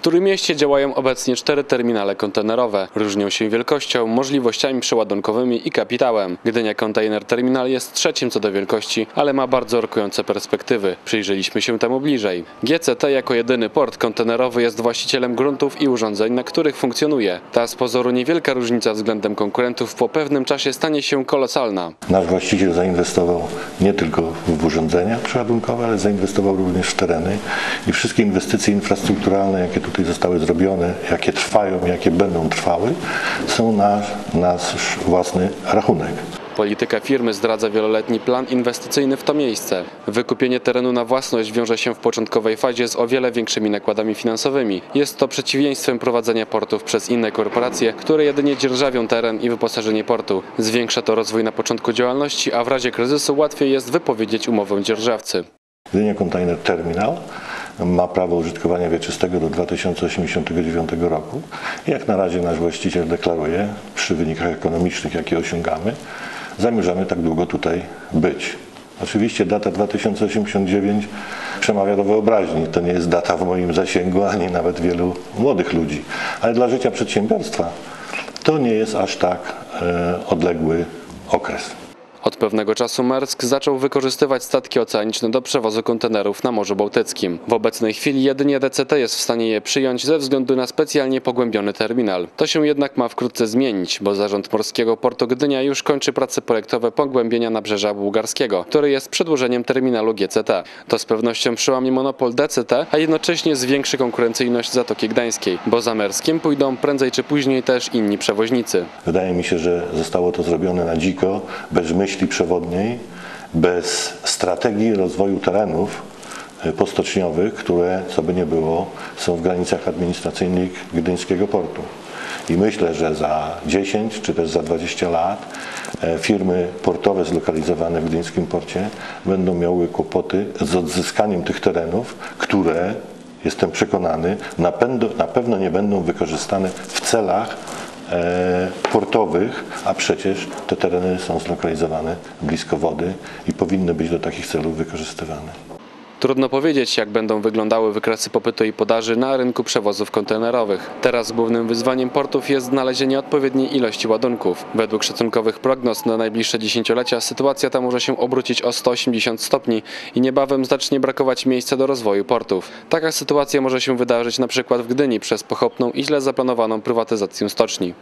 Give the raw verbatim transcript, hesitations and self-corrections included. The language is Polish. W Trójmieście działają obecnie cztery terminale kontenerowe. Różnią się wielkością, możliwościami przeładunkowymi i kapitałem. Gdynia Container Terminal jest trzecim co do wielkości, ale ma bardzo rokujące perspektywy. Przyjrzeliśmy się temu bliżej. G C T jako jedyny port kontenerowy jest właścicielem gruntów i urządzeń, na których funkcjonuje. Ta z pozoru niewielka różnica względem konkurentów po pewnym czasie stanie się kolosalna. Nasz właściciel zainwestował nie tylko w urządzenia przeładunkowe, ale zainwestował również w tereny i wszystkie inwestycje infrastrukturalne, jakie tutaj zostały zrobione, jakie trwają, jakie będą trwały, są na nasz własny rachunek. Polityka firmy zdradza wieloletni plan inwestycyjny w to miejsce. Wykupienie terenu na własność wiąże się w początkowej fazie z o wiele większymi nakładami finansowymi. Jest to przeciwieństwem prowadzenia portów przez inne korporacje, które jedynie dzierżawią teren i wyposażenie portu. Zwiększa to rozwój na początku działalności, a w razie kryzysu łatwiej jest wypowiedzieć umowę dzierżawcy. Gdynia Container Terminal ma prawo użytkowania wieczystego do dwa tysiące osiemdziesiątego dziewiątego roku. Jak na razie nasz właściciel deklaruje, przy wynikach ekonomicznych, jakie osiągamy, zamierzamy tak długo tutaj być. Oczywiście data dwa tysiące osiemdziesiąt dziewięć przemawia do wyobraźni. To nie jest data w moim zasięgu, ani nawet wielu młodych ludzi. Ale dla życia przedsiębiorstwa to nie jest aż tak e, odległy okres. Od pewnego czasu Maersk zaczął wykorzystywać statki oceaniczne do przewozu kontenerów na Morzu Bałtyckim. W obecnej chwili jedynie D C T jest w stanie je przyjąć ze względu na specjalnie pogłębiony terminal. To się jednak ma wkrótce zmienić, bo Zarząd Morskiego Portu Gdynia już kończy prace projektowe pogłębienia nabrzeża bułgarskiego, który jest przedłużeniem terminalu G C T. To z pewnością przełamie monopol D C T, a jednocześnie zwiększy konkurencyjność Zatoki Gdańskiej, bo za Maerskiem pójdą prędzej czy później też inni przewoźnicy. Wydaje mi się, że zostało to zrobione na dziko, bez myśli przewodniej, bez strategii rozwoju terenów postoczniowych, które, co by nie było, są w granicach administracyjnych Gdyńskiego Portu. I myślę, że za dziesięć czy też za dwadzieścia lat firmy portowe zlokalizowane w Gdyńskim Porcie będą miały kłopoty z odzyskaniem tych terenów, które, jestem przekonany, na, na pewno nie będą wykorzystane w celach portowych, a przecież te tereny są zlokalizowane blisko wody i powinny być do takich celów wykorzystywane. Trudno powiedzieć, jak będą wyglądały wykresy popytu i podaży na rynku przewozów kontenerowych. Teraz głównym wyzwaniem portów jest znalezienie odpowiedniej ilości ładunków. Według szacunkowych prognoz na najbliższe dziesięciolecia sytuacja ta może się obrócić o sto osiemdziesiąt stopni i niebawem zacznie brakować miejsca do rozwoju portów. Taka sytuacja może się wydarzyć na przykład w Gdyni przez pochopną i źle zaplanowaną prywatyzację stoczni.